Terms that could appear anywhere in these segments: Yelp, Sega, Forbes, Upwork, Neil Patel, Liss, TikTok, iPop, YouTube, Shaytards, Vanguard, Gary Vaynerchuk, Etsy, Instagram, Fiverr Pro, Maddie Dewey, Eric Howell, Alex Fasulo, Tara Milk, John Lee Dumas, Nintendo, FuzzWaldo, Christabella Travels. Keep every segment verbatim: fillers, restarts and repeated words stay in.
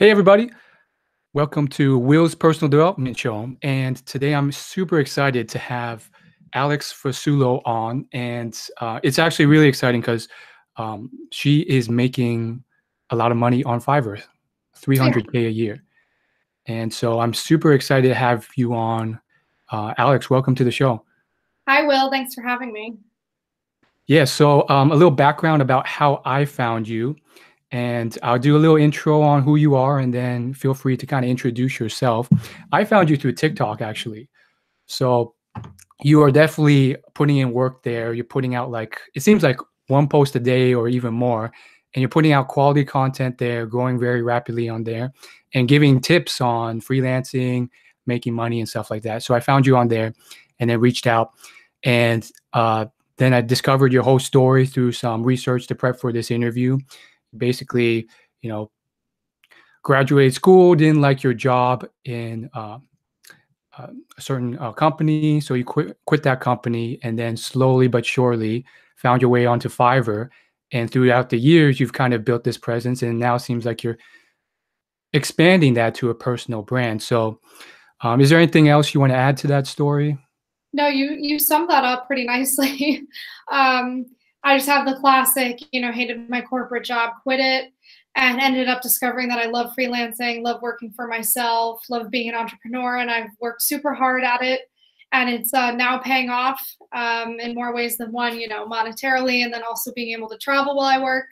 Hey everybody, welcome to Will's Personal Development Show, and today I'm super excited to have Alex Fasulo on, and uh, it's actually really exciting because um, she is making a lot of money on Fiverr, three hundred K yeah. a year, and so I'm super excited to have you on. Uh, Alex, welcome to the show. Hi Will, thanks for having me. Yeah, so um, a little background about how I found you. And I'll do a little intro on who you are, and then feel free to kind of introduce yourself. I found you through TikTok, actually. So you are definitely putting in work there. You're putting out, like, it seems like one post a day or even more. And you're putting out quality content there, growing very rapidly on there, and giving tips on freelancing, making money, and stuff like that. So I found you on there and then reached out. And uh, then I discovered your whole story through some research to prep for this interview. Basically, you know, graduated school, didn't like your job in uh, uh, a certain uh, company, so you quit quit that company, and then slowly but surely found your way onto Fiverr. And throughout the years, you've kind of built this presence, and now it seems like you're expanding that to a personal brand. So, um, is there anything else you want to add to that story? No, you you summed that up pretty nicely. um, I just have the classic, you know, hated my corporate job, quit it, and ended up discovering that I love freelancing, love working for myself, love being an entrepreneur, and I've worked super hard at it, and it's uh, now paying off um, in more ways than one, you know, monetarily, and then also being able to travel while I work.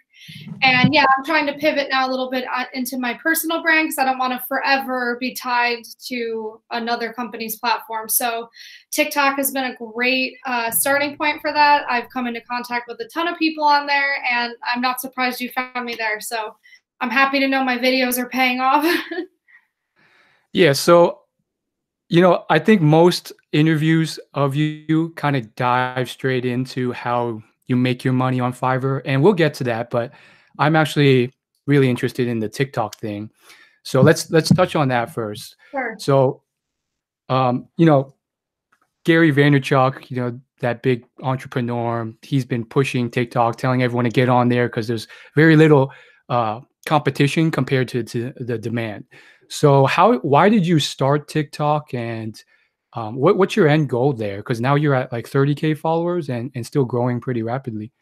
And yeah, I'm trying to pivot now a little bit into my personal brand because I don't want to forever be tied to another company's platform. So TikTok has been a great uh, starting point for that. I've come into contact with a ton of people on there, and I'm not surprised you found me there. So I'm happy to know my videos are paying off. Yeah. So, you know, I think most interviews of you kind of dive straight into how you make your money on Fiverr, and we'll get to that, but I'm actually really interested in the TikTok thing. So let's let's touch on that first. Sure. So, um, you know, Gary Vaynerchuk, you know, that big entrepreneur, he's been pushing TikTok, telling everyone to get on there because there's very little uh, competition compared to, to the demand. So how, why did you start TikTok, and Um, what, what's your end goal there? Because now you're at like thirty K followers and, and still growing pretty rapidly.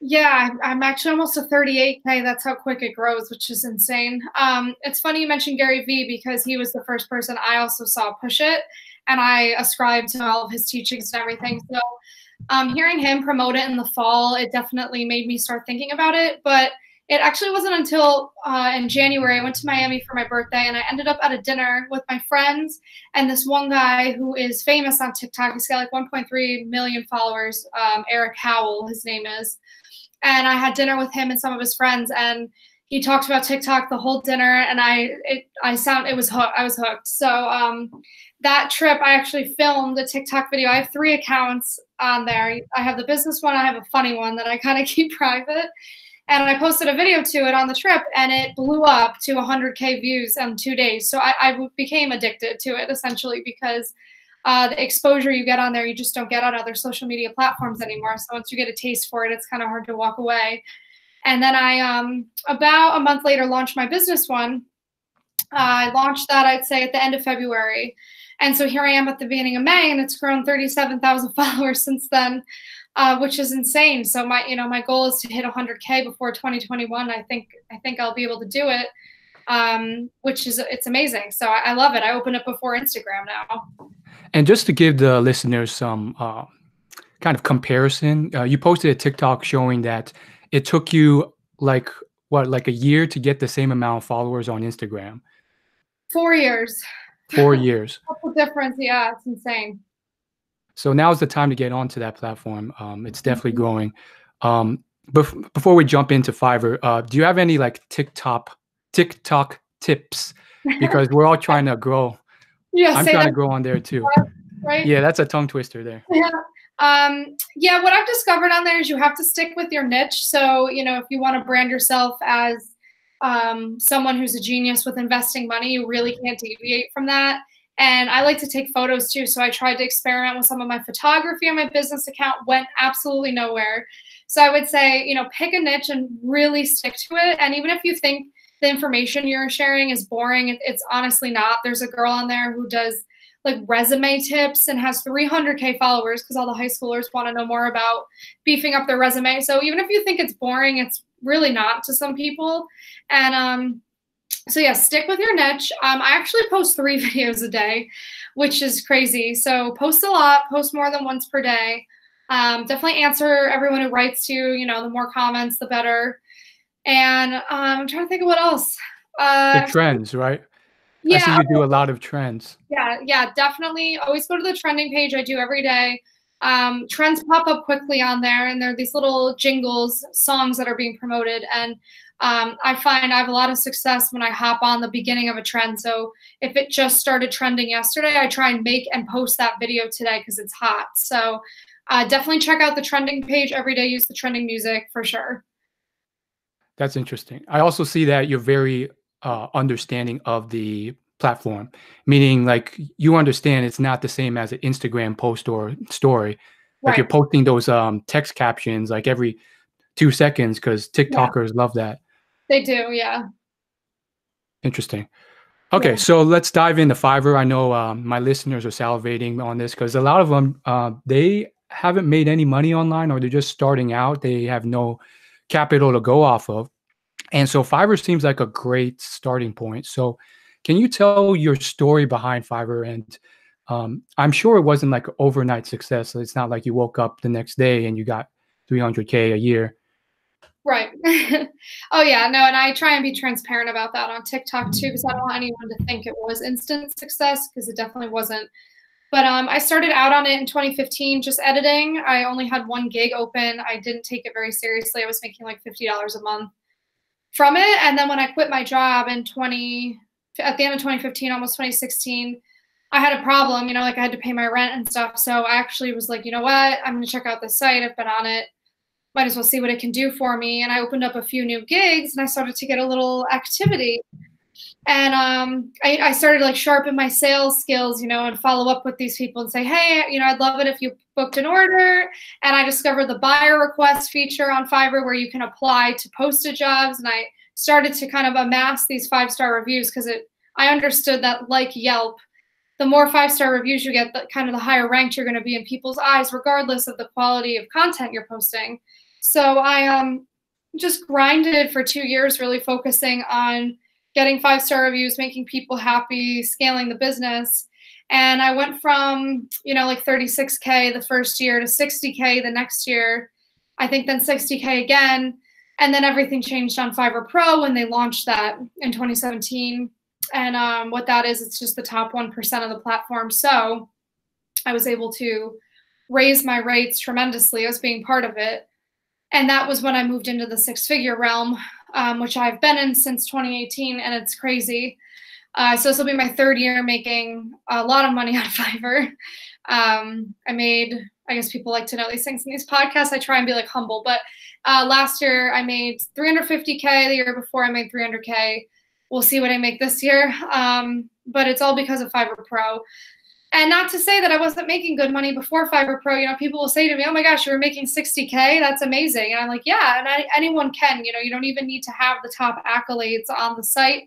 Yeah, I'm actually almost at thirty-eight K. That's how quick it grows, which is insane. Um, it's funny you mentioned Gary V because he was the first person I also saw push it. And I ascribed to all of his teachings and everything. So um, hearing him promote it in the fall, it definitely made me start thinking about it. But it actually wasn't until uh, in January, I went to Miami for my birthday, and I ended up at a dinner with my friends and this one guy who is famous on TikTok. He's got like one point three million followers, um, Eric Howell, his name is. And I had dinner with him and some of his friends, and he talked about TikTok the whole dinner, and I it, I sound it was hooked. I was hooked. So um, that trip, I actually filmed a TikTok video. I have three accounts on there. I have the business one. I have a funny one that I kind of keep private. And I posted a video to it on the trip, and it blew up to one hundred K views in two days. So I, I became addicted to it, essentially, because uh, the exposure you get on there, you just don't get on other social media platforms anymore. So once you get a taste for it, it's kind of hard to walk away. And then I, um, about a month later, launched my business one. Uh, I launched that, I'd say, at the end of February. And so here I am at the beginning of May, and it's grown thirty-seven thousand followers since then. Uh, which is insane. So my, you know, my goal is to hit one hundred K before twenty twenty-one. I think I think I'll be able to do it, um, which is it's amazing. So I, I love it. I open it before Instagram now. And just to give the listeners some uh, kind of comparison, uh, you posted a TikTok showing that it took you like what, like a year to get the same amount of followers on Instagram. Four years. Four years. That's the difference. Yeah, it's insane. So now's the time to get onto that platform. Um, it's definitely growing. Um, bef before we jump into Fiverr, uh, do you have any like TikTok, TikTok tips? Because we're all trying to grow. Yeah, I'm trying to grow on there too. Right? Yeah, that's a tongue twister there. Yeah. Um, yeah, what I've discovered on there is you have to stick with your niche. So, you know, if you want to brand yourself as um, someone who's a genius with investing money, you really can't deviate from that. And I like to take photos too. So I tried to experiment with some of my photography on my business account, went absolutely nowhere. So I would say, you know, pick a niche and really stick to it. And even if you think the information you're sharing is boring. It's honestly not. There's a girl on there who does like resume tips and has three hundred K followers because all the high schoolers want to know more about beefing up their resume. So even if you think it's boring, it's really not to some people. And um, so yeah, stick with your niche. Um, I actually post three videos a day, which is crazy. So post a lot, post more than once per day. Um, definitely answer everyone who writes to you. You know, the more comments, the better. And um, I'm trying to think of what else. Uh, the trends, right? Yeah. I see you do a lot of trends. Yeah, yeah, definitely. Always go to the trending page. I do every day. Um, trends pop up quickly on there, and there are these little jingles, songs that are being promoted. And um, I find I have a lot of success when I hop on the beginning of a trend. So if it just started trending yesterday, I try and make and post that video today because it's hot. So uh, definitely check out the trending page every day. Use the trending music for sure. That's interesting. I also see that you're very uh, understanding of the platform, meaning like you understand it's not the same as an Instagram post or story. Like right. You're posting those um, text captions like every two seconds because TikTokers yeah. love that. They do, yeah. Interesting. Okay, yeah. So let's dive into Fiverr. I know um, my listeners are salivating on this because a lot of them, uh, they haven't made any money online or they're just starting out. They have no capital to go off of. And so Fiverr seems like a great starting point. So can you tell your story behind Fiverr? And um, I'm sure it wasn't like overnight success. So it's not like you woke up the next day and you got three hundred K a year. Right. Oh, yeah. No, and I try and be transparent about that on TikTok, too, because I don't want anyone to think it was instant success because it definitely wasn't. But um, I started out on it in twenty fifteen, just editing. I only had one gig open. I didn't take it very seriously. I was making like fifty dollars a month from it. And then when I quit my job in twenty, at the end of twenty fifteen, almost twenty sixteen, I had a problem, you know, like I had to pay my rent and stuff. So I actually was like, you know what, I'm going to check out this site. I've been on it. Might as well see what it can do for me. And I opened up a few new gigs and I started to get a little activity. And um, I, I started like sharpen my sales skills, you know, and follow up with these people and say, hey, you know, I'd love it if you booked an order. And I discovered the buyer request feature on Fiverr where you can apply to posted jobs. And I started to kind of amass these five-star reviews because it I understood that like Yelp, the more five-star reviews you get, the kind of the higher ranked you're going to be in people's eyes, regardless of the quality of content you're posting. So I um, just grinded for two years, really focusing on getting five-star reviews, making people happy, scaling the business. And I went from, you know, like thirty-six K the first year to sixty K the next year, I think then sixty K again. And then everything changed on Fiverr Pro when they launched that in twenty seventeen. And um, what that is, it's just the top one percent of the platform. So I was able to raise my rates tremendously as being part of it. And that was when I moved into the six-figure realm, um, which I've been in since twenty eighteen, and it's crazy. Uh, so this will be my third year making a lot of money on Fiverr. Um, I made, I guess people like to know these things in these podcasts. I try and be like humble, but uh, last year I made three hundred fifty K. The year before I made three hundred K. We'll see what I make this year. Um, but it's all because of Fiverr Pro. And not to say that I wasn't making good money before Fiverr Pro. You know, people will say to me, oh my gosh, you were making sixty K. That's amazing. And I'm like, yeah, and I, anyone can, you know, you don't even need to have the top accolades on the site.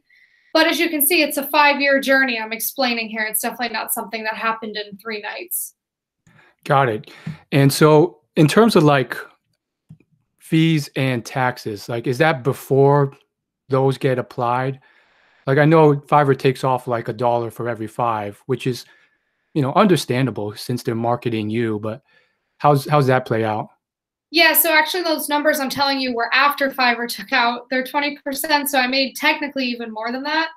But as you can see, it's a five-year journey I'm explaining here. It's definitely not something that happened in three nights. Got it. And so in terms of like fees and taxes, like is that before those get applied? Like I know Fiverr takes off like a dollar for every five, which is, you know, understandable since they're marketing you, but how's how's that play out? Yeah, so actually those numbers I'm telling you were after Fiverr took out their twenty percent, so I made technically even more than that.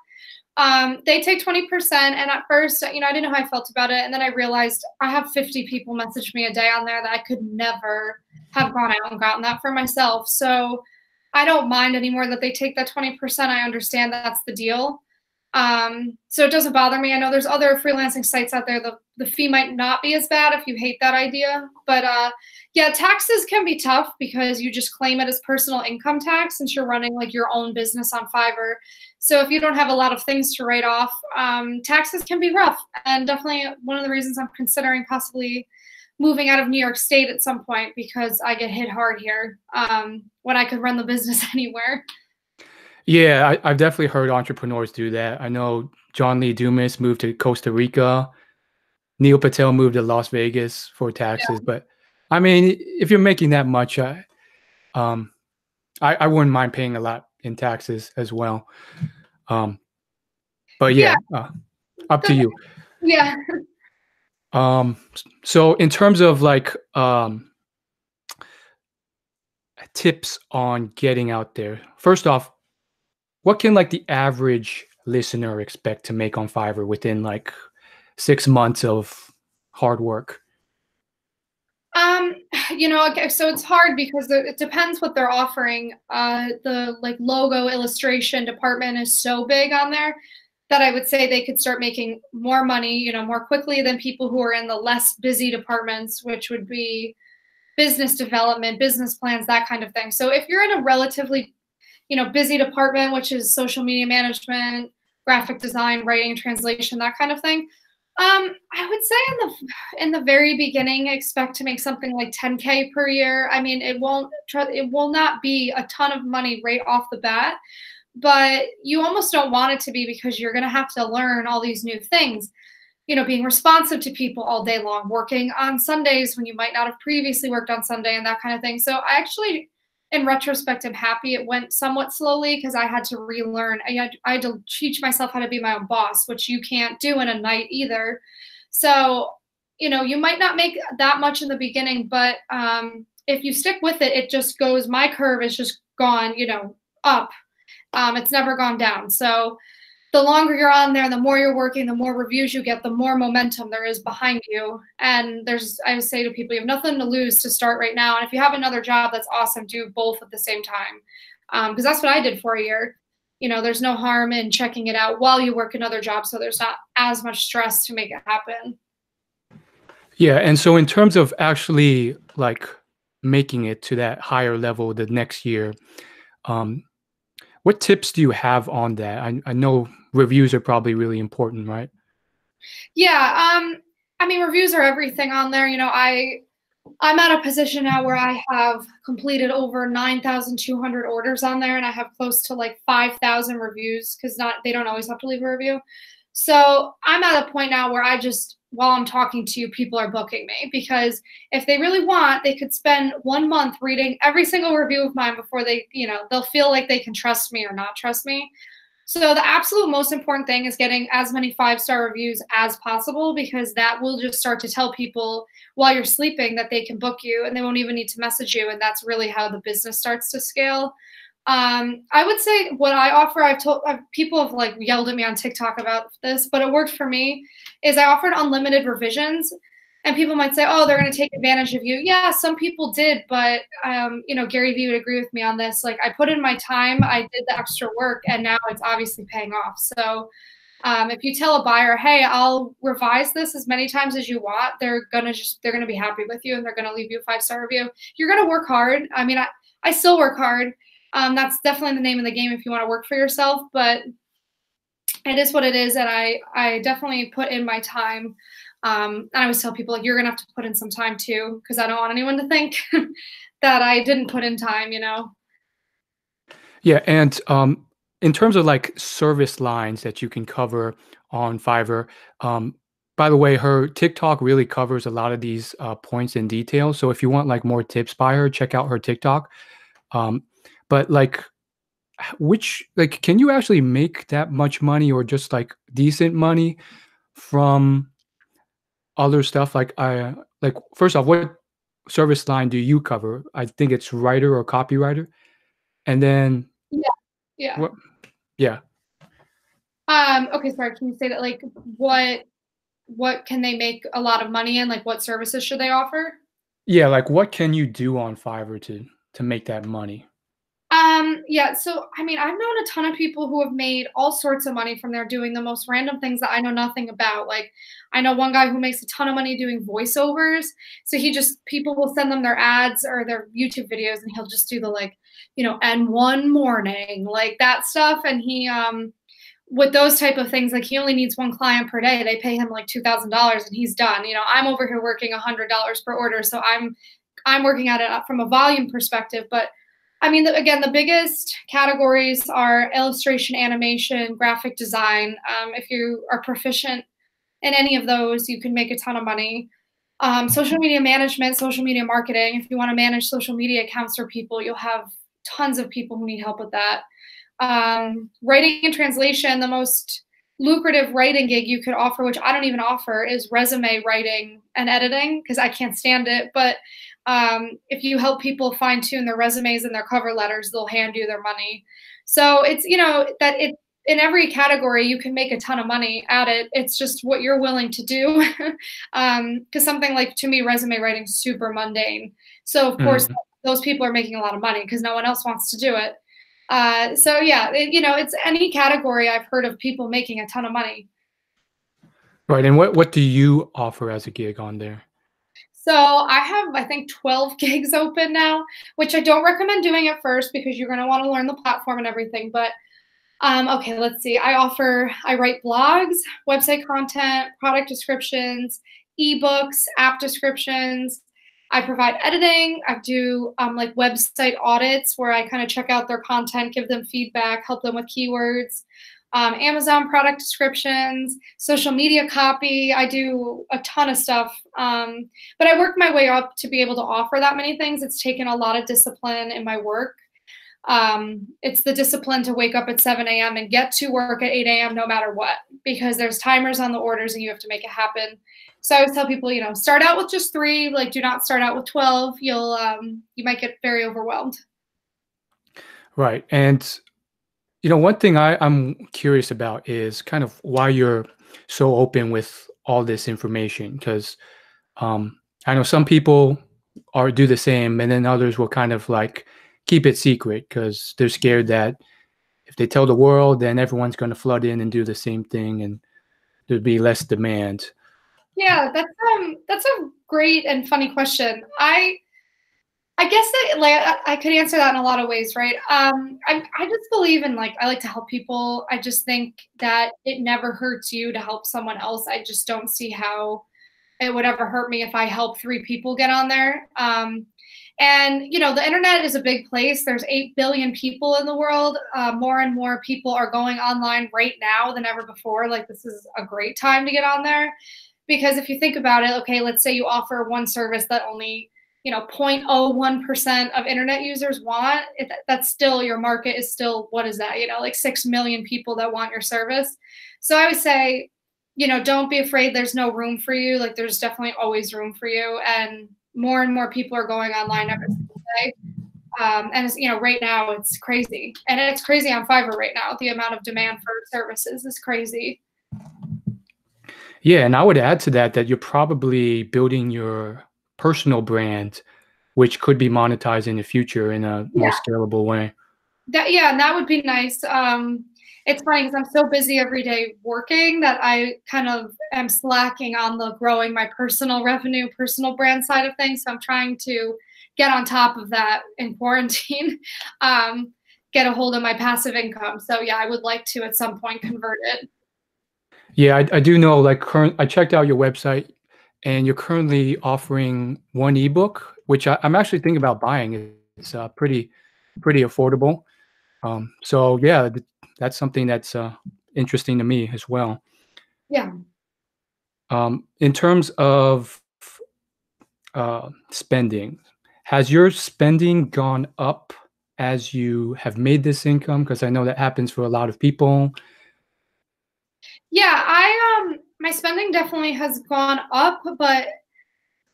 Um, they take twenty percent, and at first, you know, I didn't know how I felt about it, and then I realized I have fifty people message me a day on there that I could never have gone out and gotten that for myself, so I don't mind anymore that they take that twenty percent. I understand that's the deal. Um, so it doesn't bother me. I know there's other freelancing sites out there. The, the fee might not be as bad if you hate that idea, but, uh, yeah, taxes can be tough because you just claim it as personal income tax since you're running like your own business on Fiverr. So if you don't have a lot of things to write off, um, taxes can be rough, and definitely one of the reasons I'm considering possibly moving out of New York State at some point because I get hit hard here, um, when I could run the business anywhere. Yeah, I, I've definitely heard entrepreneurs do that. I know John Lee Dumas moved to Costa Rica. Neil Patel moved to Las Vegas for taxes. Yeah. But I mean, if you're making that much, I, um, I, I wouldn't mind paying a lot in taxes as well. Um, but yeah, yeah. Uh, up to you. Yeah. Um, so in terms of like um, tips on getting out there, first off, what can like the average listener expect to make on Fiverr within like six months of hard work? Um, you know, so it's hard because it depends what they're offering. Uh, the like logo illustration department is so big on there that I would say they could start making more money, you know, more quickly than people who are in the less busy departments, which would be business development, business plans, that kind of thing. So if you're in a relatively, you know, busy department, which is social media management, graphic design, writing, translation, that kind of thing, Um, I would say in the in the very beginning, expect to make something like ten K per year. I mean, it won't it will not be a ton of money right off the bat, but you almost don't want it to be because you're going to have to learn all these new things. You know, being responsive to people all day long, working on Sundays when you might not have previously worked on Sunday, and that kind of thing. So I actually, in retrospect, I'm happy it went somewhat slowly because I had to relearn. I had, I had to teach myself how to be my own boss, which you can't do in a night either. So, you know, you might not make that much in the beginning, but um, if you stick with it, it just goes, my curve is just gone, you know, up. Um, it's never gone down. So the longer you're on there, the more you're working, the more reviews you get, the more momentum there is behind you. And there's, I would say to people, you have nothing to lose to start right now. And if you have another job, that's awesome. Do both at the same time. Um, because that's what I did for a year. You know, there's no harm in checking it out while you work another job. So there's not as much stress to make it happen. Yeah. And so in terms of actually like making it to that higher level the next year, um, what tips do you have on that? I, I know reviews are probably really important, right? Yeah. Um, I mean, reviews are everything on there. You know, I, I'm at a position now where I have completed over nine thousand two hundred orders on there, and I have close to like five thousand reviews because not they don't always have to leave a review. So I'm at a point now where I just, while I'm talking to you, people are booking me because if they really want, they could spend one month reading every single review of mine before they, you know, they'll feel like they can trust me or not trust me. So the absolute most important thing is getting as many five-star reviews as possible because that will just start to tell people while you're sleeping that they can book you and they won't even need to message you. And that's really how the business starts to scale. Um, I would say what I offer, I've told I've, people have like yelled at me on TikTok about this, but it worked for me is I offered unlimited revisions and people might say, oh, they're going to take advantage of you. Yeah, some people did, but, um, you know, Gary Vee would agree with me on this. Like I put in my time, I did the extra work and now it's obviously paying off. So, um, if you tell a buyer, hey, I'll revise this as many times as you want, they're going to just, they're going to be happy with you and they're going to leave you a five-star review. You're going to work hard. I mean, I, I still work hard. Um, that's definitely the name of the game if you want to work for yourself, but it is what it is. And I, I definitely put in my time. Um, and I always tell people like, you're going to have to put in some time too, cause I don't want anyone to think that I didn't put in time, you know? Yeah. And, um, in terms of like service lines that you can cover on Fiverr, um, by the way, her TikTok really covers a lot of these, uh, points in detail. So if you want like more tips by her, check out her TikTok. Um, But like, which, like, can you actually make that much money or just like decent money from other stuff? Like, I, like, first off, what service line do you cover? I think it's writer or copywriter. And then, yeah, yeah, what, yeah. Um, okay, sorry, can you say that? Like, what, what can they make a lot of money in? Like, what services should they offer? Yeah, like, what can you do on Fiverr to to make that money? Um, yeah, so, I mean, I've known a ton of people who have made all sorts of money from there doing the most random things that I know nothing about. Like, I know one guy who makes a ton of money doing voiceovers. So he just, people will send them their ads or their YouTube videos and he'll just do the like, you know, and one morning, like that stuff. And he, um, with those type of things, like he only needs one client per day. They pay him like two thousand dollars and he's done. You know, I'm over here working a hundred dollars per order. So I'm, I'm working at it from a volume perspective, but I mean, the, again, the biggest categories are illustration, animation, graphic design. Um, if you are proficient in any of those, you can make a ton of money. Um, social media management, social media marketing. If you want to manage social media accounts for people, you'll have tons of people who need help with that. Um, writing and translation, the most lucrative writing gig you could offer, which I don't even offer, is resume writing and editing, because I can't stand it. But um, if you help people fine tune their resumes and their cover letters, they'll hand you their money. So it's, you know, that it in every category, you can make a ton of money at it. It's just what you're willing to do. um, because something like, to me, resume writing is super mundane. So of mm. course, those people are making a lot of money because no one else wants to do it. Uh, so yeah, it, you know, it's any category I've heard of people making a ton of money. Right. And what, what do you offer as a gig on there? So I have, I think, twelve gigs open now, which I don't recommend doing at first because you're going to want to learn the platform and everything. But, um, okay, let's see. I offer, I write blogs, website content, product descriptions, eBooks, app descriptions. I provide editing. I do um, like website audits where I kind of check out their content, give them feedback, help them with keywords, um, Amazon product descriptions, social media copy. I do a ton of stuff, um, but I worked my way up to be able to offer that many things. It's taken a lot of discipline in my work. Um, it's the discipline to wake up at seven A M and get to work at eight A M no matter what, because there's timers on the orders and you have to make it happen. So I always tell people, you know, start out with just three, like do not start out with twelve. You'll, um, you might get very overwhelmed. Right. And, you know, one thing I, I'm curious about is kind of why you're so open with all this information. Cause, um, I know some people are do the same and then others will kind of like keep it secret because they're scared that if they tell the world, then everyone's going to flood in and do the same thing and there'd be less demand. Yeah, that's um, that's a great and funny question. I, I guess that like I could answer that in a lot of ways, right? Um, I I just believe in like I like to help people. I just think that it never hurts you to help someone else. I just don't see how it would ever hurt me if I help three people get on there. Um, and you know, the internet is a big place. There's eight billion people in the world. Uh, more and more people are going online right now than ever before. Like this is a great time to get on there. Because if you think about it, okay, let's say you offer one service that only, you know, zero point zero one percent of internet users want, it, that's still, your market is still, what is that, you know, like six million people that want your service. So I would say, you know, don't be afraid there's no room for you. Like there's definitely always room for you. And more and more people are going online every single day. Um, and, it's, you know, right now it's crazy. And it's crazy on Fiverr right now. The amount of demand for services is crazy. Yeah, and I would add to that that you're probably building your personal brand, which could be monetized in the future in a yeah. more scalable way. That, yeah, and that would be nice. Um, it's funny because I'm so busy every day working that I kind of am slacking on the growing my personal revenue, personal brand side of things. So I'm trying to get on top of that in quarantine, um, get a hold of my passive income. So yeah, I would like to at some point convert it. Yeah, I, I do know, like, current, I checked out your website and you're currently offering one ebook, which I, I'm actually thinking about buying. It's uh, pretty, pretty affordable. Um, so, yeah, th- that's something that's uh, interesting to me as well. Yeah. Um, in terms of uh, spending, has your spending gone up as you have made this income? Because I know that happens for a lot of people. Yeah, I um my spending definitely has gone up, but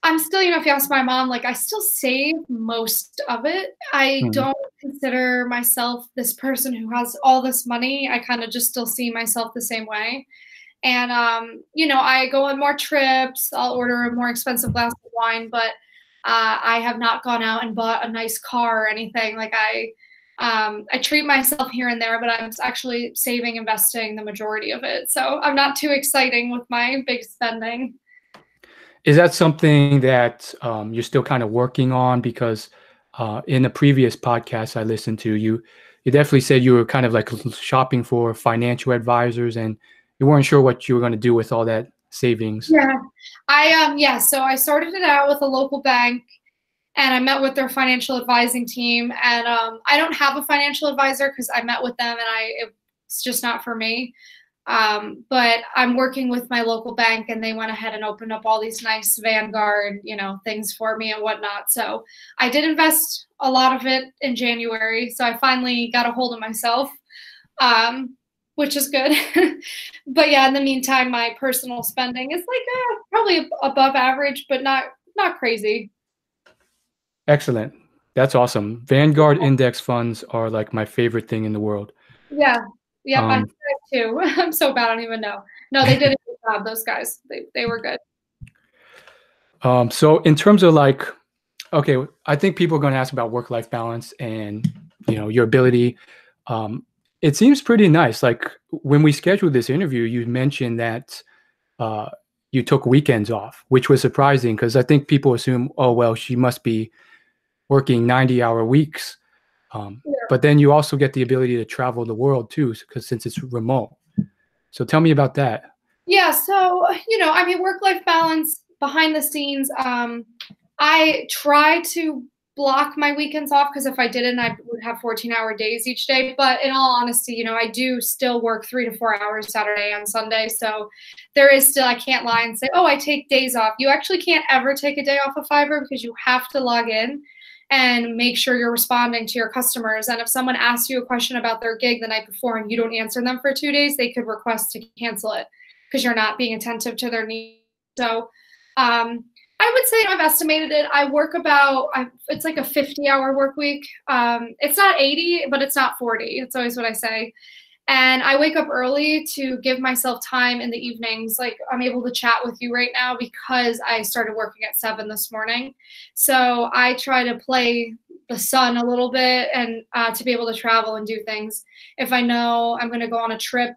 I'm still, you know, if you ask my mom, like I still save most of it. I mm-hmm. don't consider myself this person who has all this money. I kind of just still see myself the same way. And um, you know, I go on more trips, I'll order a more expensive glass of wine, but uh I have not gone out and bought a nice car or anything. Like I Um, I treat myself here and there, but I'm actually saving, investing the majority of it. So I'm not too exciting with my big spending. Is that something that um, you're still kind of working on? Because uh, in a previous podcast I listened to, you you definitely said you were kind of like shopping for financial advisors and you weren't sure what you were going to do with all that savings. Yeah, I um yeah. So I sorted it out with a local bank. and I met with their financial advising team. And um, I don't have a financial advisor because I met with them and I it's just not for me. Um, but I'm working with my local bank, and they went ahead and opened up all these nice Vanguard, you know, things for me and whatnot. So I did invest a lot of it in January. So I finally got a hold of myself, um, which is good. But yeah, in the meantime, my personal spending is like uh, probably above average, but not, not crazy. Excellent. That's awesome. Vanguard index funds are like my favorite thing in the world. Yeah. Yeah, um, I did too. I'm so bad. I don't even know. No, they did a good job. Those guys, they they were good. Um, so in terms of like, okay, I think people are going to ask about work-life balance and you know your ability. Um, it seems pretty nice. Like when we scheduled this interview, you mentioned that uh, you took weekends off, which was surprising because I think people assume, oh well, she must be working ninety-hour weeks. Um, yeah. But then you also get the ability to travel the world too, because since it's remote. So tell me about that. Yeah. So, you know, I mean, work-life balance behind the scenes. Um, I try to block my weekends off because if I didn't, I would have fourteen hour days each day. But in all honesty, you know, I do still work three to four hours Saturday and Sunday. So there is still, I can't lie and say, oh, I take days off. You actually can't ever take a day off of Fiverr because you have to log in and make sure you're responding to your customers. And if someone asks you a question about their gig the night before and you don't answer them for two days, they could request to cancel it because you're not being attentive to their needs. So um, I would say I've estimated it. I work about, I, it's like a fifty hour work week. Um, it's not eighty, but it's not forty. It's always what I say. And I wake up early to give myself time in the evenings. Like I'm able to chat with you right now because I started working at seven this morning. So I try to play the sun a little bit and uh, to be able to travel and do things. If I know I'm going to go on a trip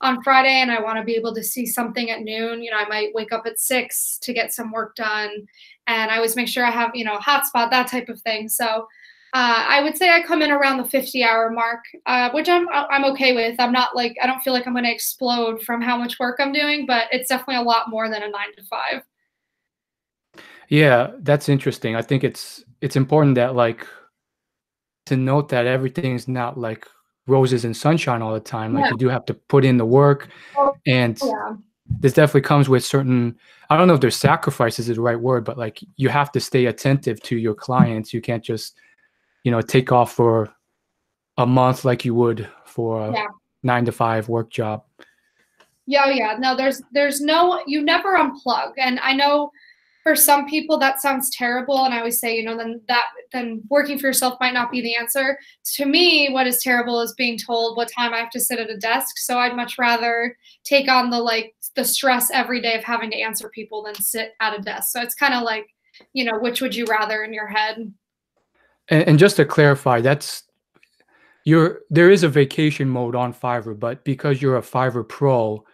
on Friday and I want to be able to see something at noon, you know, I might wake up at six to get some work done. And I always make sure I have, you know, a hotspot, that type of thing. So Uh, I would say I come in around the fifty hour mark, uh, which I'm, I'm okay with. I'm not like, I don't feel like I'm going to explode from how much work I'm doing, but it's definitely a lot more than a nine to five. Yeah, that's interesting. I think it's, it's important that like to note that everything's not like roses and sunshine all the time. Like yeah. You do have to put in the work oh, and yeah. This definitely comes with certain, I don't know if there's sacrifices is the right word, but like you have to stay attentive to your clients. You can't just you know, take off for a month like you would for a yeah. nine to five work job. Yeah, yeah. No, there's there's no, you never unplug. And I know for some people that sounds terrible. And I always say, you know, then that then working for yourself might not be the answer. To me, what is terrible is being told what time I have to sit at a desk. So I'd much rather take on the like the stress every day of having to answer people than sit at a desk. So it's kind of like, you know, which would you rather in your head? And just to clarify, that's you're there is a vacation mode on Fiverr, but because you're a Fiverr Pro,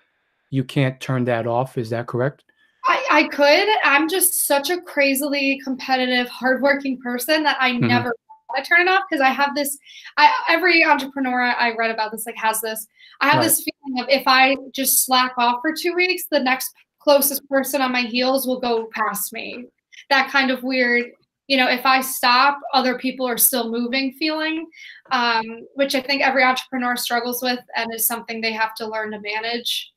you can't turn that off. Is that correct? I, I could. I'm just such a crazily competitive, hardworking person that I mm-hmm. never want to turn it off because I have this. I, every entrepreneur I read about this like has this. I have right. this feeling of if I just slack off for two weeks, the next closest person on my heels will go past me. That kind of weird. You know, if I stop, other people are still moving feeling, um, which I think every entrepreneur struggles with and is something they have to learn to manage.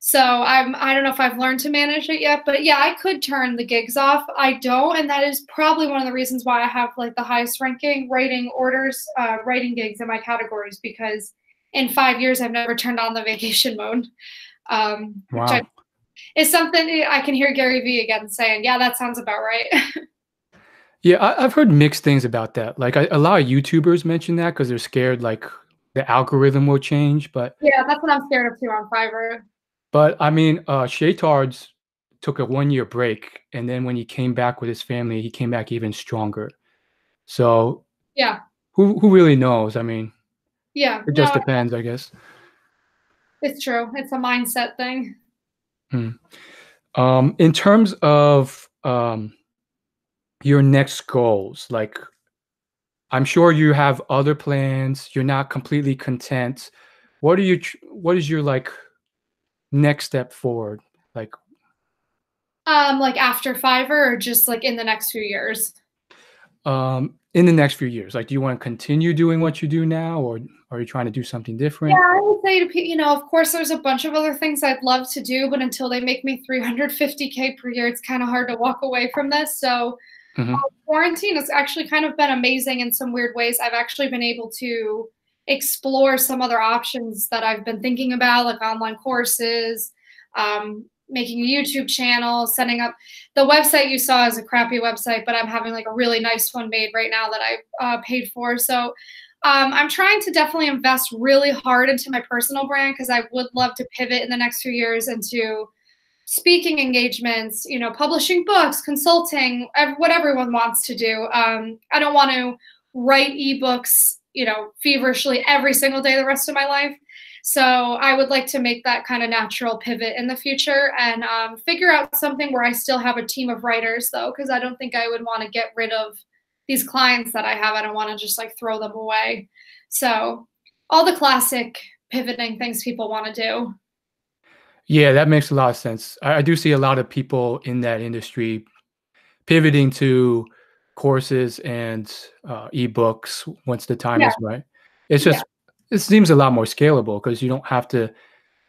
So I'm, I don't know if I've learned to manage it yet, but yeah, I could turn the gigs off. I don't. And that is probably one of the reasons why I have like the highest ranking writing orders, uh, writing gigs in my categories, because in five years, I've never turned on the vacation mode. Um, wow. Which I, is something I can hear Gary Vee again saying, yeah, that sounds about right. Yeah, I, I've heard mixed things about that. Like I, a lot of YouTubers mention that because they're scared like the algorithm will change. But yeah, that's what I'm scared of too on Fiverr. But I mean, uh, Shaytards took a one-year break, and then when he came back with his family, he came back even stronger. So yeah, who who really knows? I mean, yeah, it just no, depends, I guess. It's true. It's a mindset thing. Hmm. Um, in terms of um. your next goals, like I'm sure you have other plans, you're not completely content. What are you, what is your like next step forward? Like, um, like after Fiverr or just like in the next few years? um, in the next few years? Like, do you want to continue doing what you do now, or are you trying to do something different? Yeah, I would say to people, you know, of course, there's a bunch of other things I'd love to do, but until they make me three hundred fifty K per year, it's kind of hard to walk away from this. So mm-hmm. uh, quarantine has actually kind of been amazing in some weird ways. I've actually been able to explore some other options that I've been thinking about, like online courses, um, making a YouTube channel, setting up the website you saw is a crappy website, but I'm having like a really nice one made right now that I uh, paid for. So um, I'm trying to definitely invest really hard into my personal brand, because I would love to pivot in the next few years into speaking engagements, you know, publishing books, consulting, what everyone wants to do. Um, I don't want to write ebooks, you know, feverishly every single day the rest of my life. So I would like to make that kind of natural pivot in the future and um, figure out something where I still have a team of writers, though, because I don't think I would want to get rid of these clients that I have. I don't want to just like throw them away. So all the classic pivoting things people want to do. Yeah, that makes a lot of sense. I, I do see a lot of people in that industry pivoting to courses and uh, ebooks once the time yeah. is right. It's just, yeah. it seems a lot more scalable because you don't have to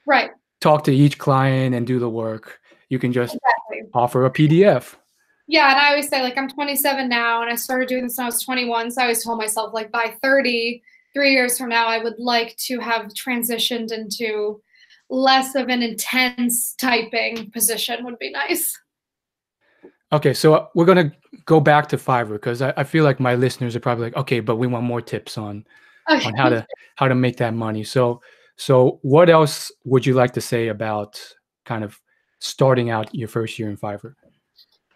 right. talk to each client and do the work. You can just exactly. offer a P D F. Yeah, and I always say, like, I'm twenty-seven now, and I started doing this when I was twenty-one, so I always told myself, like, by thirty, three years from now, I would like to have transitioned into less of an intense typing position would be nice. Okay, so we're going to go back to Fiverr because I, I feel like my listeners are probably like, okay, but we want more tips on, okay. on how to how to make that money. So, so what else would you like to say about kind of starting out your first year in Fiverr?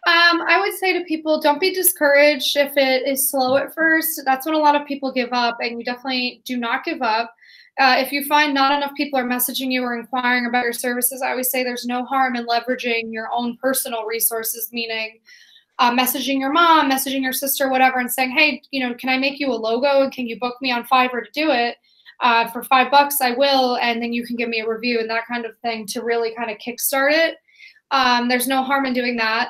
Um, I would say to people, don't be discouraged if it is slow at first. That's when a lot of people give up, and you definitely do not give up. Uh, if you find not enough people are messaging you or inquiring about your services, I always say there's no harm in leveraging your own personal resources, meaning uh, messaging your mom, messaging your sister, whatever, and saying, hey, you know, can I make you a logo and can you book me on Fiverr to do it? Uh, for five bucks, I will, and then you can give me a review and that kind of thing to really kind of kickstart it. Um, there's no harm in doing that.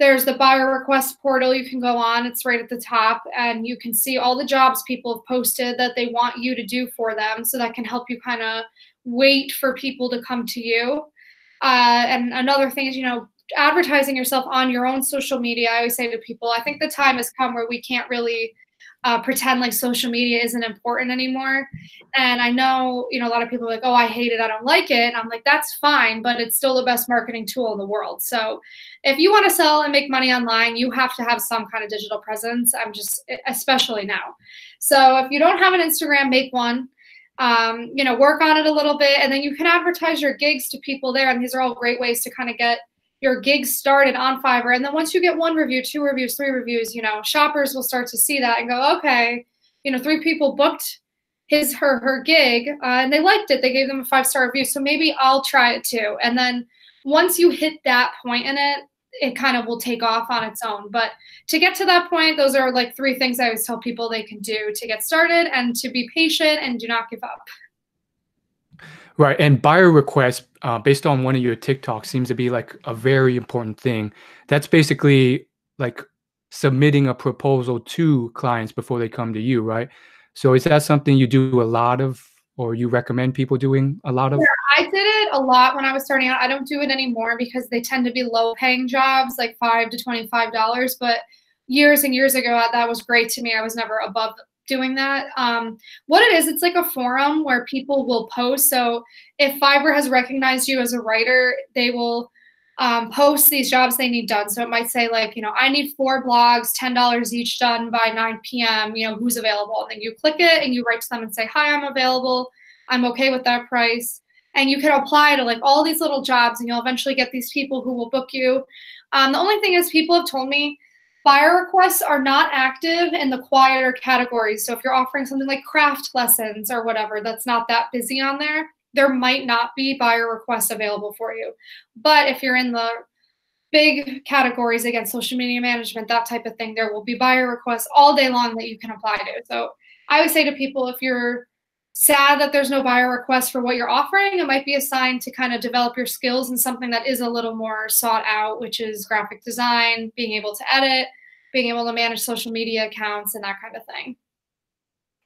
There's the buyer request portal you can go on. It's right at the top, and you can see all the jobs people have posted that they want you to do for them. So that can help you kind of wait for people to come to you. Uh, and another thing is, you know, advertising yourself on your own social media. I always say to people, I think the time has come where we can't really uh, pretend like social media isn't important anymore. And I know, you know, a lot of people are like, oh, I hate it, I don't like it. And I'm like, that's fine, but it's still the best marketing tool in the world. So if you want to sell and make money online, you have to have some kind of digital presence. I'm just, especially now. So if you don't have an Instagram, make one, um, you know, work on it a little bit, and then you can advertise your gigs to people there. And these are all great ways to kind of get your gigs started on Fiverr. And then once you get one review, two reviews, three reviews, you know, shoppers will start to see that and go, okay, you know, three people booked his, her, her gig, uh, and they liked it. They gave them a five-star review. So maybe I'll try it too. And then once you hit that point in it, it kind of will take off on its own. But to get to that point, those are like three things I always tell people they can do to get started, and to be patient and do not give up. Right. And buyer requests, uh, based on one of your TikToks, seems to be like a very important thing. That's basically like submitting a proposal to clients before they come to you, right? So is that something you do a lot of, or you recommend people doing a lot of? Yeah, I did it a lot when I was starting out. I don't do it anymore because they tend to be low paying jobs, like five to twenty-five dollars. But years and years ago, that was great to me. I was never above doing that. Um, what it is, it's like a forum where people will post. So if Fiverr has recognized you as a writer, they will um, post these jobs they need done. So it might say like, you know, I need four blogs, ten dollars each done by nine P M, you know, who's available? And then you click it and you write to them and say, hi, I'm available. I'm okay with that price. And you can apply to like all these little jobs, and you'll eventually get these people who will book you. Um, the only thing is, people have told me buyer requests are not active in the quieter categories. So if you're offering something like craft lessons or whatever, that's not that busy on there, there might not be buyer requests available for you. But if you're in the big categories, again, social media management, that type of thing, there will be buyer requests all day long that you can apply to. So I would say to people, if you're sad that there's no buyer request for what you're offering, it might be a sign to kind of develop your skills in something that is a little more sought out, which is graphic design, being able to edit, being able to manage social media accounts and that kind of thing.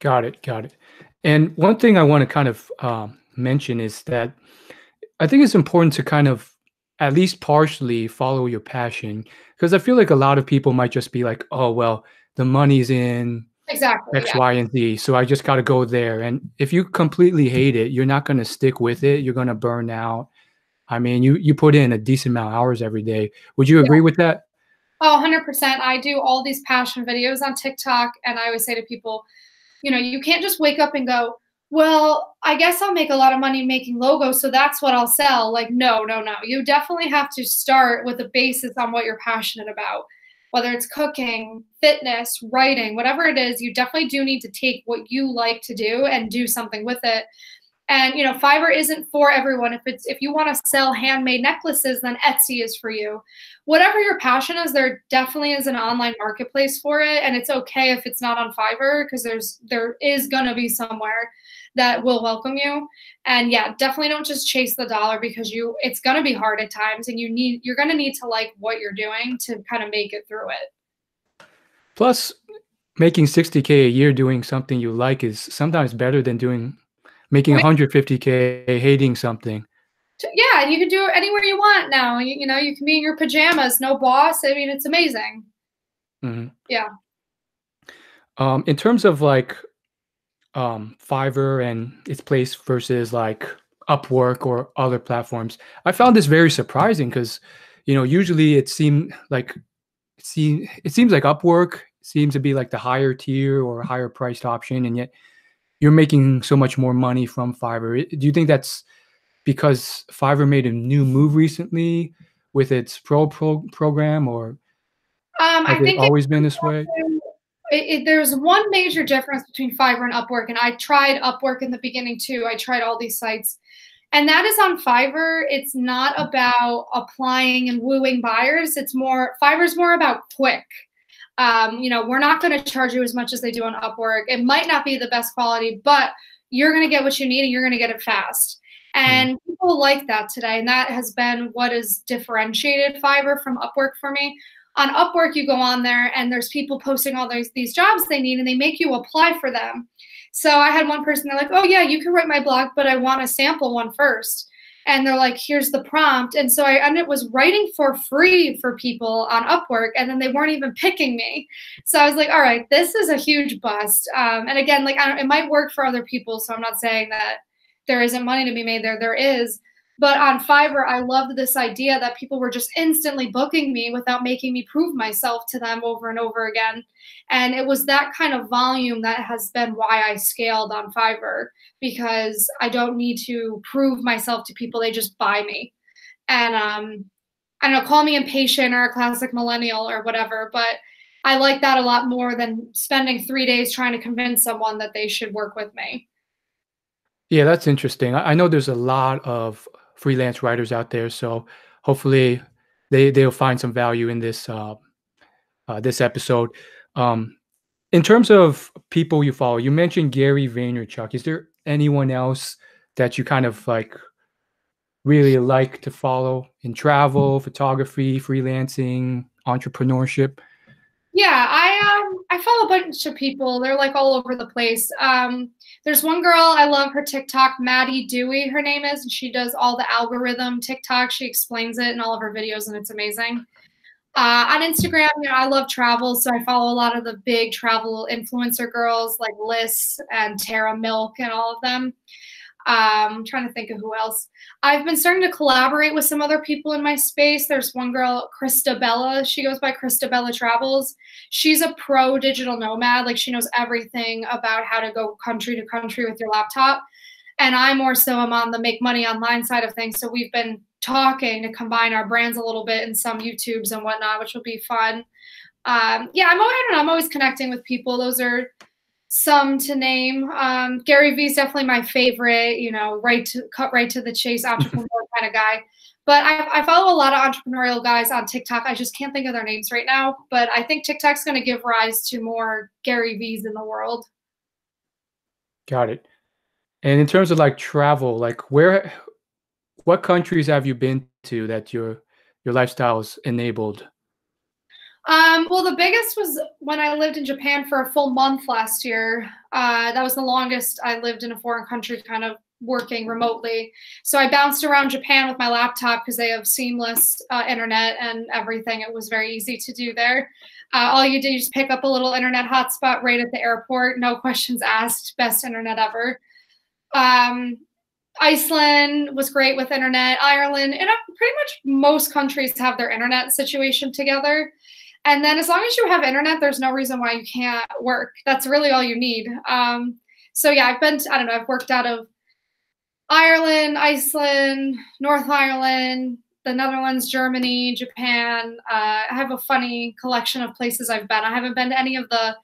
Got it. Got it. And one thing I want to kind of um, mention is that I think it's important to kind of at least partially follow your passion, because I feel like a lot of people might just be like, oh, well, the money's in exactly X, yeah. Y, and Z, so I just got to go there. And if you completely hate it, you're not going to stick with it. You're going to burn out. I mean, you, you put in a decent amount of hours every day. Would you agree yeah. with that? Oh, one hundred percent. I do all these passion videos on TikTok, and I always say to people, you know, you can't just wake up and go, well, I guess I'll make a lot of money making logos, so that's what I'll sell. Like, no, no, no. You definitely have to start with a basis on what you're passionate about, whether it's cooking, fitness, writing, whatever it is. You definitely do need to take what you like to do and do something with it. And, you know, Fiverr isn't for everyone. If it's, if you want to sell handmade necklaces, then Etsy is for you. Whatever your passion is, there definitely is an online marketplace for it. And it's okay if it's not on Fiverr, because there's, there is going to be somewhere that will welcome you. And yeah, definitely don't just chase the dollar, because you, it's going to be hard at times, and you need, you're going to need to like what you're doing to kind of make it through it. Plus, making sixty K a year doing something you like is sometimes better than doing, making one hundred fifty K hating something. Yeah. And you can do it anywhere you want now. You, you know, you can be in your pajamas, no boss. I mean, it's amazing. Mm-hmm. Yeah. Um, in terms of like, um Fiverr and its place versus like Upwork or other platforms, I found this very surprising, because you know usually it seemed like it seems it seems like Upwork seems to be like the higher tier or higher priced option, and yet you're making so much more money from Fiverr. Do you think that's because Fiverr made a new move recently with its pro, pro program, or um has I think it always been this way? It, it, there's one major difference between Fiverr and Upwork, and I tried Upwork in the beginning too. I tried all these sites, and that is on Fiverr. It's not about applying and wooing buyers. It's more, Fiverr's more about quick. Um, you know, we're not going to charge you as much as they do on Upwork. It might not be the best quality, but you're going to get what you need, and you're going to get it fast. And people like that today, and that has been what has differentiated Fiverr from Upwork for me. On Upwork, you go on there and there's people posting all those, these jobs they need, and they make you apply for them. So I had one person, they're like, oh yeah, you can write my blog, but I want to sample one first. And they're like, here's the prompt. And so I ended up was writing for free for people on Upwork, and then they weren't even picking me. So I was like, all right, this is a huge bust. Um, and again, like I don't, it might work for other people, so I'm not saying that there isn't money to be made there. There is. But on Fiverr, I loved this idea that people were just instantly booking me without making me prove myself to them over and over again. And it was that kind of volume that has been why I scaled on Fiverr, because I don't need to prove myself to people. They just buy me. And um, I don't know, call me impatient or a classic millennial or whatever, but I like that a lot more than spending three days trying to convince someone that they should work with me. Yeah, that's interesting. I know there's a lot of freelance writers out there, so hopefully they they'll find some value in this uh, uh, this episode. Um, in terms of people you follow, you mentioned Gary Vaynerchuk. Is there anyone else that you kind of like really like to follow in travel, photography, freelancing, entrepreneurship? Yeah, I um I follow a bunch of people. They're like all over the place. Um, there's one girl, I love her TikTok, Maddie Dewey, her name is, and she does all the algorithm TikTok. She explains it in all of her videos, and it's amazing. Uh, on Instagram, you know, I love travel, so I follow a lot of the big travel influencer girls like Liss and Tara Milk and all of them. Um, I'm trying to think of who else. I've been starting to collaborate with some other people in my space. There's one girl, Christabella. She goes by Christabella Travels. She's a pro digital nomad. Like, she knows everything about how to go country to country with your laptop. And I more so am on the make money online side of things. So we've been talking to combine our brands a little bit in some YouTubes and whatnot, which will be fun. Um, yeah, I'm always, I don't know, I'm always connecting with people. Those are some to name. um, Gary V is definitely my favorite, you know, right to cut right to the chase entrepreneur kind of guy. But I, I follow a lot of entrepreneurial guys on TikTok. I just can't think of their names right now, but I think TikTok's going to give rise to more Gary V's in the world. Got it. And in terms of like travel, like where, what countries have you been to that your, your lifestyle's enabled? Um, well, the biggest was when I lived in Japan for a full month last year. Uh, that was the longest I lived in a foreign country, kind of working remotely. So I bounced around Japan with my laptop because they have seamless uh, internet and everything. It was very easy to do there. Uh, all you do is pick up a little internet hotspot right at the airport. No questions asked. Best internet ever. Um, Iceland was great with internet. Ireland, and pretty much most countries have their internet situation together. And then as long as you have internet, there's no reason why you can't work. That's really all you need. Um, so yeah, I've been, to, I don't know, I've worked out of Ireland, Iceland, North Ireland, the Netherlands, Germany, Japan. Uh, I have a funny collection of places I've been. I haven't been to any of the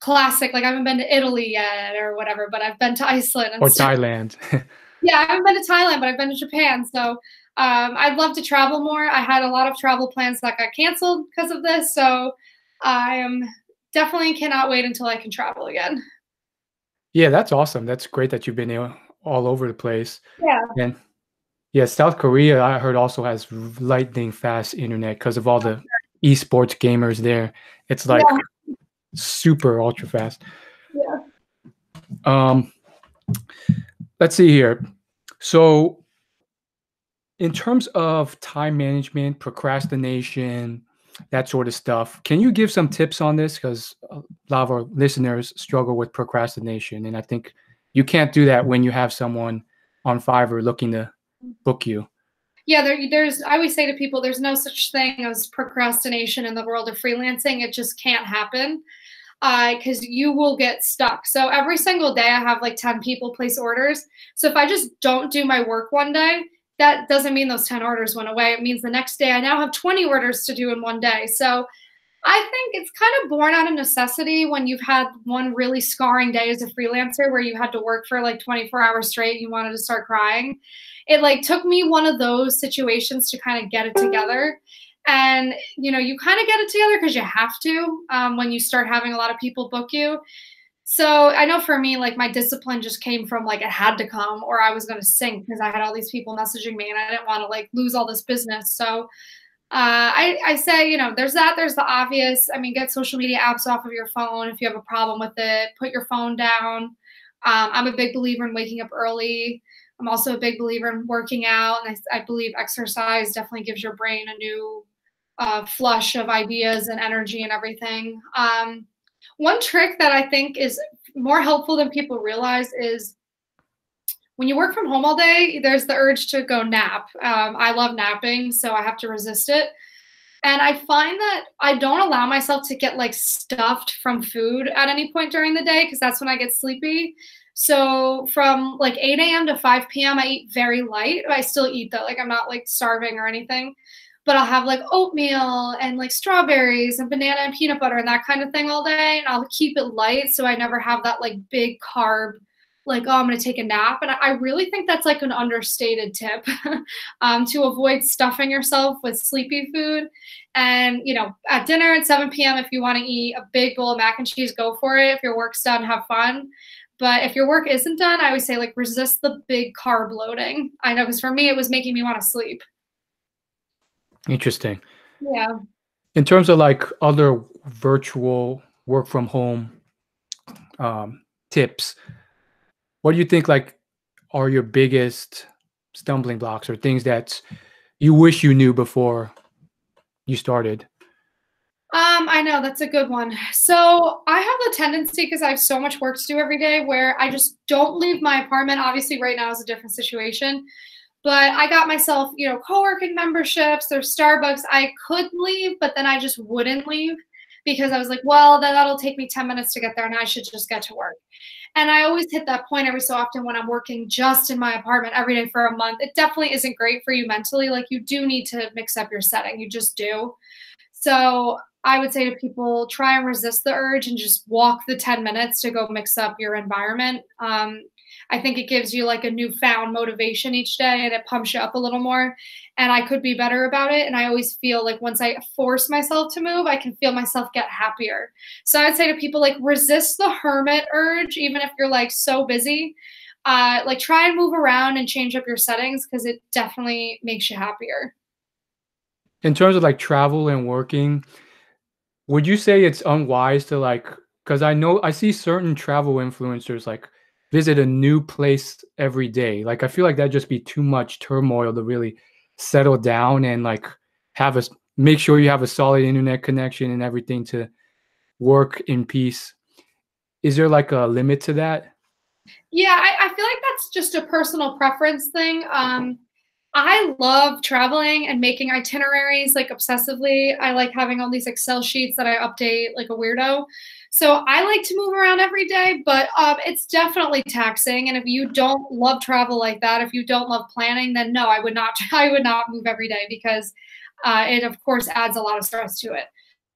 classic, like I haven't been to Italy yet or whatever, but I've been to Iceland. And or stuff. Thailand. Yeah, I haven't been to Thailand, but I've been to Japan. So. Um, I'd love to travel more. I had a lot of travel plans that got canceled because of this, so I am definitely cannot wait until I can travel again. Yeah, that's awesome. That's great that you've been all over the place. Yeah. And yeah, South Korea, I heard, also has lightning fast internet because of all the esports gamers there. It's like yeah. super ultra fast. Yeah. Um, let's see here. So. In terms of time management, procrastination, that sort of stuff, can you give some tips on this? Because a lot of our listeners struggle with procrastination, and I think you can't do that when you have someone on Fiverr looking to book you. Yeah, there, there's. I always say to people, there's no such thing as procrastination in the world of freelancing. It just can't happen because uh, you will get stuck. So every single day, I have like ten people place orders. So if I just don't do my work one day, that doesn't mean those ten orders went away. It means the next day I now have twenty orders to do in one day. So I think it's kind of born out of necessity when you've had one really scarring day as a freelancer where you had to work for like twenty-four hours straight and you wanted to start crying. It like took me one of those situations to kind of get it together. And you know, you kind of get it together because you have to um, when you start having a lot of people book you. So I know for me, like my discipline just came from like it had to come or I was going to sink because I had all these people messaging me and I didn't want to like lose all this business. So uh, I, I say, you know, there's that, there's the obvious. I mean, get social media apps off of your phone. If you have a problem with it, put your phone down. Um, I'm a big believer in waking up early. I'm also a big believer in working out. And I, I believe exercise definitely gives your brain a new uh, flush of ideas and energy and everything. Um, One trick that I think is more helpful than people realize is when you work from home all day, there's the urge to go nap. Um, I love napping, so I have to resist it. And I find that I don't allow myself to get like stuffed from food at any point during the day because that's when I get sleepy. So from like eight A M to five P M, I eat very light. I still eat though, like I'm not like starving or anything. But I'll have like oatmeal and like strawberries and banana and peanut butter and that kind of thing all day. And I'll keep it light so I never have that like big carb, like, oh, I'm going to take a nap. And I really think that's like an understated tip um, to avoid stuffing yourself with sleepy food. And, you know, at dinner at seven P M, if you want to eat a big bowl of mac and cheese, go for it. If your work's done, have fun. But if your work isn't done, I always say like resist the big carb loading. I know because for me, it was making me want to sleep. Interesting. Yeah. In terms of like other virtual work from home um, tips, what do you think like are your biggest stumbling blocks or things that you wish you knew before you started? Um, I know that's a good one. So I have a tendency because I have so much work to do every day where I just don't leave my apartment. Obviously right now is a different situation. But I got myself, you know, co-working memberships, there's Starbucks. I could leave, but then I just wouldn't leave because I was like, well, then that'll take me ten minutes to get there and I should just get to work. And I always hit that point every so often when I'm working just in my apartment every day for a month. It definitely isn't great for you mentally. Like you do need to mix up your setting. You just do. So I would say to people, try and resist the urge and just walk the ten minutes to go mix up your environment. Um, I think it gives you like a newfound motivation each day and it pumps you up a little more. And I could be better about it. And I always feel like once I force myself to move, I can feel myself get happier. So I would say to people, like, resist the hermit urge, even if you're like so busy. Uh, like try and move around and change up your settings because it definitely makes you happier. In terms of like travel and working, Would you say it's unwise to, like, because I know I see certain travel influencers like visit a new place every day. Like, I feel like that'd just be too much turmoil to really settle down and like have a, make sure you have a solid internet connection and everything to work in peace. Is there like a limit to that? Yeah, I, I feel like that's just a personal preference thing. Um, I love traveling and making itineraries like obsessively. I like having all these Excel sheets that I update like a weirdo. So I like to move around every day, but um, it's definitely taxing. And if you don't love travel like that, if you don't love planning, then no, I would not. I would not move every day because uh, it, of course, adds a lot of stress to it.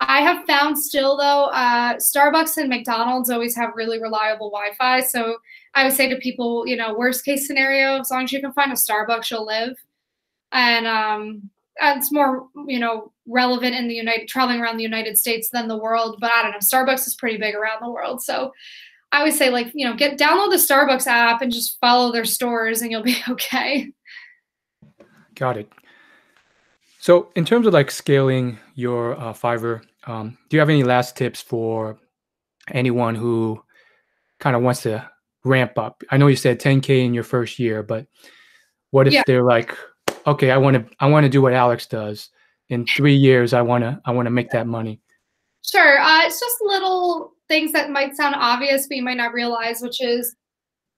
I have found still, though, uh, Starbucks and McDonald's always have really reliable Wi-Fi. So I would say to people, you know, worst case scenario, as long as you can find a Starbucks, you'll live. And um, it's more, you know, relevant in the United, traveling around the United States than the world. But I don't know, Starbucks is pretty big around the world. So I would say, like, you know, get download the Starbucks app and just follow their stores and you'll be okay. Got it. So in terms of like scaling your uh, Fiverr, um, do you have any last tips for anyone who kind of wants to ramp up? I know you said ten K in your first year, but what if yeah. they're like, okay, I want to, I want to do what Alex does in three years. I want to, I want to make that money. Sure. Uh, it's just little things that might sound obvious, but you might not realize, which is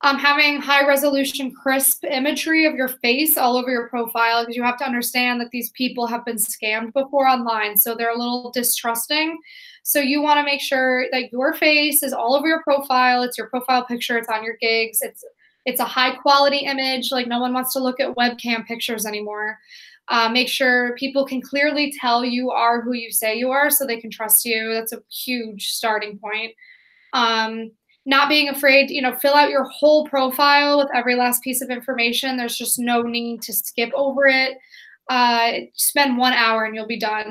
Um, having high resolution, crisp imagery of your face all over your profile, because you have to understand that these people have been scammed before online. So they're a little distrusting. So you want to make sure that your face is all over your profile. It's your profile picture. It's on your gigs. It's, it's a high quality image. Like, no one wants to look at webcam pictures anymore. Uh, make sure people can clearly tell you are who you say you are so they can trust you. That's a huge starting point. Um, Not being afraid, you know, fill out your whole profile with every last piece of information. There's just no need to skip over it. Uh, spend one hour and you'll be done.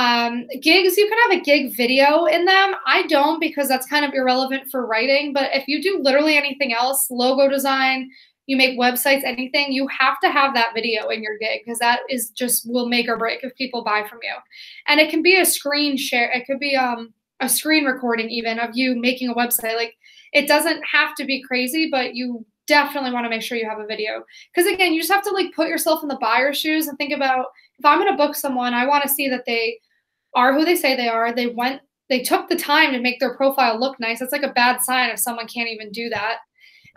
Um, gigs, you can have a gig video in them. I don't, because that's kind of irrelevant for writing. But if you do literally anything else, logo design, you make websites, anything, you have to have that video in your gig, because that is just will make or break if people buy from you. And it can be a screen share. It could be um. a screen recording even of you making a website. Like, it doesn't have to be crazy, but you definitely want to make sure you have a video. Because again, you just have to like put yourself in the buyer's shoes and think about, if I'm going to book someone, I want to see that they are who they say they are. They went, they took the time to make their profile look nice. That's like a bad sign if someone can't even do that.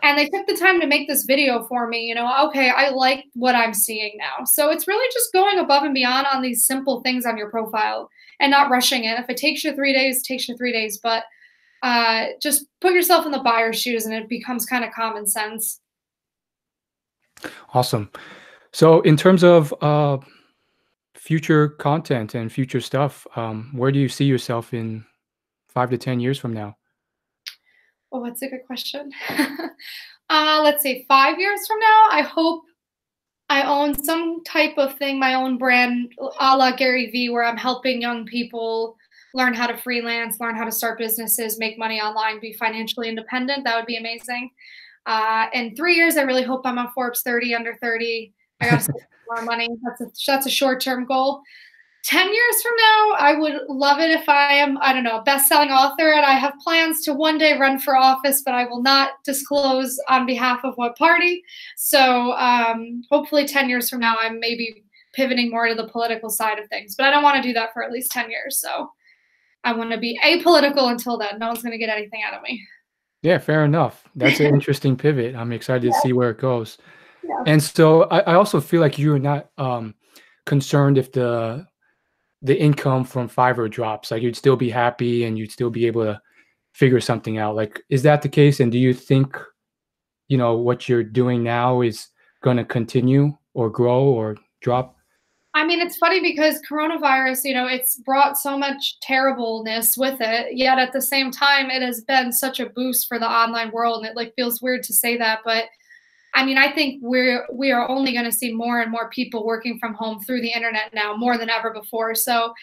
And they took the time to make this video for me, you know, okay, I like what I'm seeing now. So it's really just going above and beyond on these simple things on your profile and not rushing it. If it takes you three days, it takes you three days, but uh, just put yourself in the buyer's shoes and it becomes kind of common sense. Awesome. So in terms of uh, future content and future stuff, um, where do you see yourself in five to ten years from now? Oh, that's a good question. uh, let's say five years from now, I hope I own some type of thing, my own brand, a la Gary V, where I'm helping young people learn how to freelance, learn how to start businesses, make money online, be financially independent. That would be amazing. Uh, in three years, I really hope I'm on Forbes thirty, under thirty. I got to save more money. That's a, that's a short-term goal. ten years from now, I would love it if I am, I don't know, a best-selling author, and I have plans to one day run for office, but I will not disclose on behalf of what party. So um, hopefully ten years from now, I'm maybe pivoting more to the political side of things, but I don't want to do that for at least ten years. So I want to be apolitical until then. No one's going to get anything out of me. Yeah, fair enough. That's an interesting pivot. I'm excited yeah. to see where it goes. Yeah. And so I, I also feel like you're not um, concerned if the the income from Fiverr drops, like you'd still be happy and you'd still be able to figure something out. Like, is that the case? And do you think, you know, what you're doing now is going to continue or grow or drop? I mean, it's funny because coronavirus, you know, it's brought so much terribleness with it, yet at the same time, it has been such a boost for the online world. And it like feels weird to say that, but I mean, I think we're, we are only going to see more and more people working from home through the internet now, more than ever before. So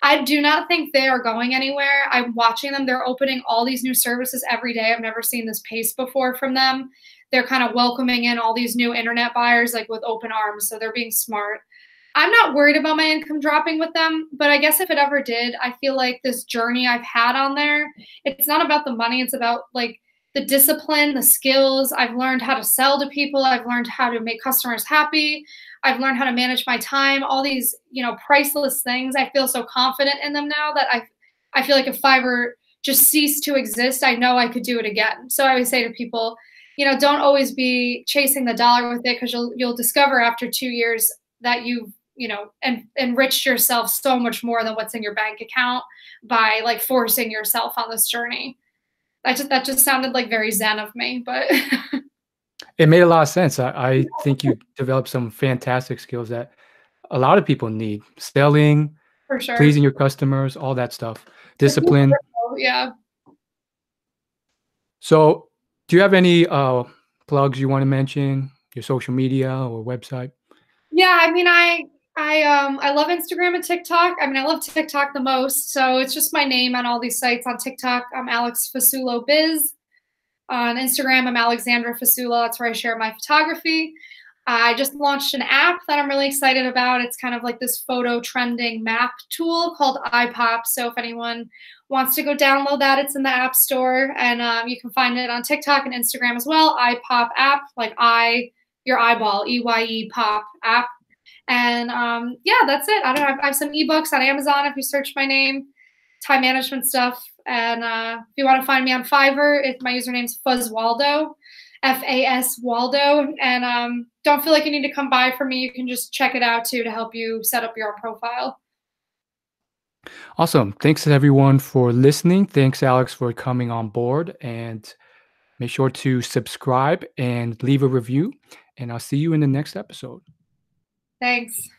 I do not think they are going anywhere. I'm watching them. They're opening all these new services every day. I've never seen this pace before from them. They're kind of welcoming in all these new internet buyers, like with open arms. So they're being smart. I'm not worried about my income dropping with them, but I guess if it ever did, I feel like this journey I've had on there, it's not about the money. It's about like the discipline, the skills. I've learned how to sell to people. I've learned how to make customers happy. I've learned how to manage my time, all these, you know, priceless things. I feel so confident in them now that I, I feel like if Fiverr just ceased to exist, I know I could do it again. So I always say to people, you know, don't always be chasing the dollar with it, because you'll, you'll discover after two years that you've, you know, and enrich yourself so much more than what's in your bank account by like forcing yourself on this journey. That just, that just sounded like very zen of me, but. It made a lot of sense. I, I think you developed some fantastic skills that a lot of people need. Selling, for sure. Pleasing your customers, all that stuff. Discipline. Yeah. So do you have any uh, plugs you want to mention? Your social media or website? Yeah, I mean, I, I um I love Instagram and TikTok. I mean, I love TikTok the most. So it's just my name on all these sites. On TikTok, I'm Alex Fasulo Biz. On Instagram, I'm Alexandra Fasulo. That's where I share my photography. I just launched an app that I'm really excited about. It's kind of like this photo trending map tool called iPop. So if anyone wants to go download that, it's in the App Store. And um, you can find it on TikTok and Instagram as well. iPop app, like I, your eyeball, E Y E pop app. And um, yeah, that's it. I don't know. I have some ebooks on Amazon if you search my name, time management stuff. And uh, if you want to find me on Fiverr, if my username's FuzzWaldo, F A S Waldo. And um, don't feel like you need to come by for me. You can just check it out too to help you set up your own profile. Awesome. Thanks to everyone for listening. Thanks, Alex, for coming on board. And make sure to subscribe and leave a review. And I'll see you in the next episode. Thanks.